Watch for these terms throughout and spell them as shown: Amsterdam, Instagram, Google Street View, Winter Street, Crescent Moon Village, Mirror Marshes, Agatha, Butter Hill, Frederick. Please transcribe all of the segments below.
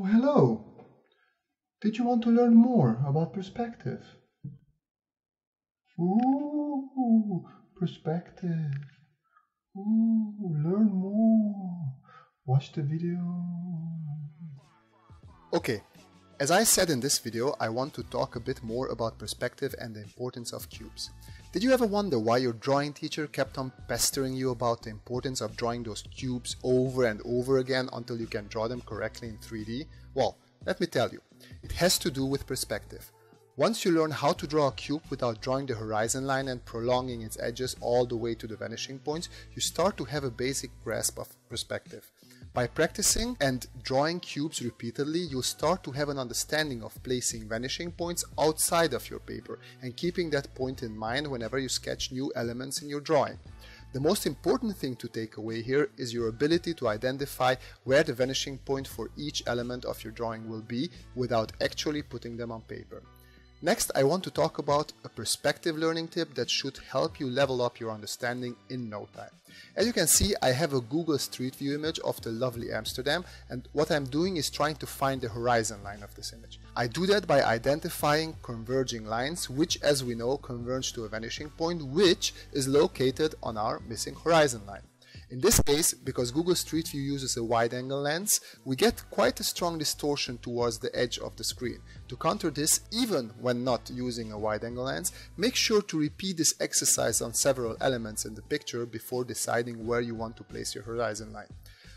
Oh, hello! Did you want to learn more about perspective? Ooh, perspective. Ooh, learn more. Watch the video. Okay, as I said in this video, I want to talk a bit more about perspective and the importance of cubes. Did you ever wonder why your drawing teacher kept on pestering you about the importance of drawing those cubes over and over again until you can draw them correctly in 3D? Well, let me tell you, it has to do with perspective. Once you learn how to draw a cube without drawing the horizon line and prolonging its edges all the way to the vanishing points, you start to have a basic grasp of perspective. By practicing and drawing cubes repeatedly, you'll start to have an understanding of placing vanishing points outside of your paper and keeping that point in mind whenever you sketch new elements in your drawing. The most important thing to take away here is your ability to identify where the vanishing point for each element of your drawing will be without actually putting them on paper. Next, I want to talk about a perspective learning tip that should help you level up your understanding in no time. As you can see, I have a Google Street View image of the lovely Amsterdam, and what I'm doing is trying to find the horizon line of this image. I do that by identifying converging lines, which, as we know, converge to a vanishing point, which is located on our missing horizon line. In this case, because Google Street View uses a wide-angle lens, we get quite a strong distortion towards the edge of the screen. To counter this, even when not using a wide-angle lens, make sure to repeat this exercise on several elements in the picture before deciding where you want to place your horizon line.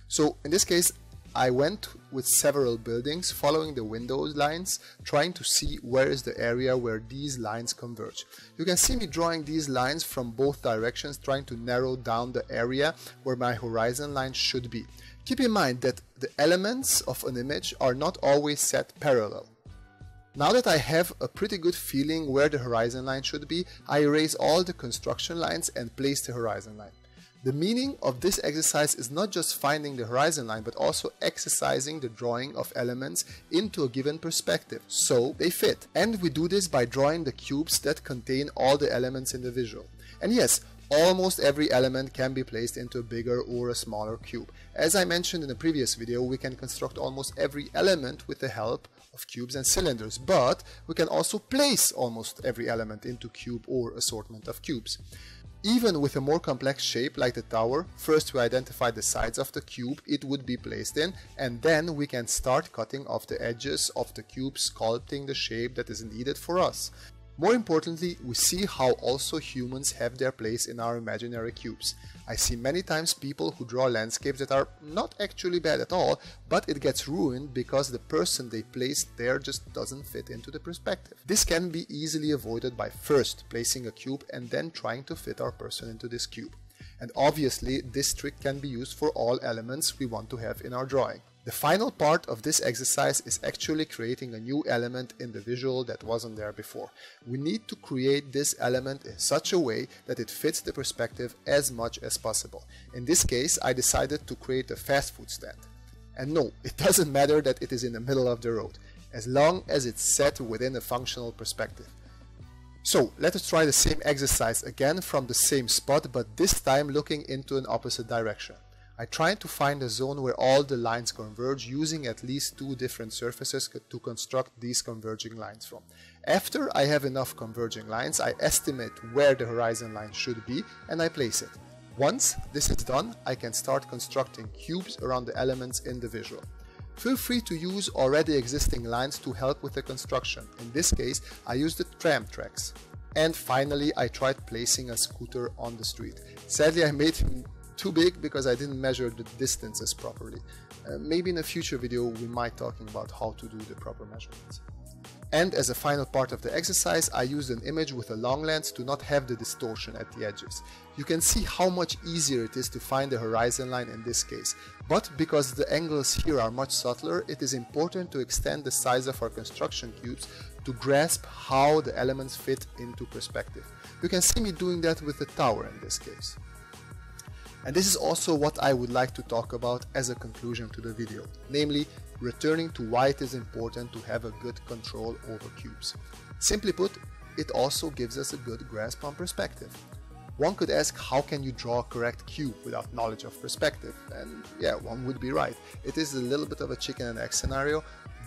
So, in this case, I went with several buildings, following the window lines, trying to see where is the area where these lines converge. You can see me drawing these lines from both directions, trying to narrow down the area where my horizon line should be. Keep in mind that the elements of an image are not always set parallel. Now that I have a pretty good feeling where the horizon line should be, I erase all the construction lines and place the horizon line. The meaning of this exercise is not just finding the horizon line, but also exercising the drawing of elements into a given perspective, so they fit. And we do this by drawing the cubes that contain all the elements in the visual. And yes, almost every element can be placed into a bigger or a smaller cube. As I mentioned in a previous video, we can construct almost every element with the help of cubes and cylinders, but we can also place almost every element into cube or assortment of cubes. Even with a more complex shape like the tower, first we identify the sides of the cube it would be placed in, and then we can start cutting off the edges of the cube, sculpting the shape that is needed for us. More importantly, we see how also humans have their place in our imaginary cubes. I see many times people who draw landscapes that are not actually bad at all, but it gets ruined because the person they placed there just doesn't fit into the perspective. This can be easily avoided by first placing a cube and then trying to fit our person into this cube. And obviously, this trick can be used for all elements we want to have in our drawing. The final part of this exercise is actually creating a new element in the visual that wasn't there before. We need to create this element in such a way that it fits the perspective as much as possible. In this case, I decided to create a fast food stand. And no, it doesn't matter that it is in the middle of the road, as long as it's set within a functional perspective. So, let us try the same exercise again from the same spot, but this time looking into an opposite direction. I tried to find a zone where all the lines converge using at least two different surfaces to construct these converging lines from. After I have enough converging lines, I estimate where the horizon line should be and I place it. Once this is done, I can start constructing cubes around the elements in the visual. Feel free to use already existing lines to help with the construction. In this case, I used the tram tracks. And finally, I tried placing a scooter on the street. Sadly, I made him too big because I didn't measure the distances properly. Maybe in a future video we might talk about how to do the proper measurements. And as a final part of the exercise, I used an image with a long lens to not have the distortion at the edges. You can see how much easier it is to find the horizon line in this case, but because the angles here are much subtler, it is important to extend the size of our construction cubes to grasp how the elements fit into perspective. You can see me doing that with the tower in this case. And this is also what I would like to talk about as a conclusion to the video, namely returning to why it is important to have a good control over cubes. Simply put, it also gives us a good grasp on perspective. One could ask, how can you draw a correct cube without knowledge of perspective? And yeah, one would be right. It is a little bit of a chicken and egg scenario,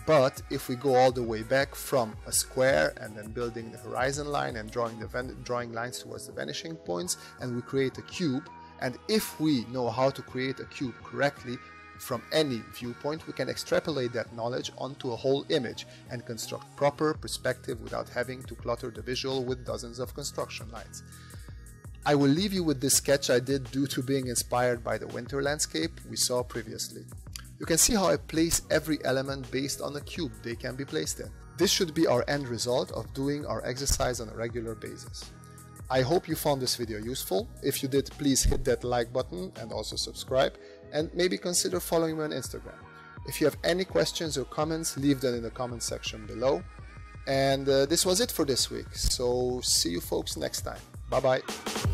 but if we go all the way back from a square and then building the horizon line and drawing lines towards the vanishing points, and we create a cube, and if we know how to create a cube correctly from any viewpoint, we can extrapolate that knowledge onto a whole image and construct proper perspective without having to clutter the visual with dozens of construction lines. I will leave you with this sketch I did due to being inspired by the winter landscape we saw previously. You can see how I place every element based on the cube they can be placed in. This should be our end result of doing our exercise on a regular basis. I hope you found this video useful. If you did, please hit that like button and also subscribe, and maybe consider following me on Instagram. If you have any questions or comments, leave them in the comment section below. And this was it for this week, so see you folks next time. Bye bye!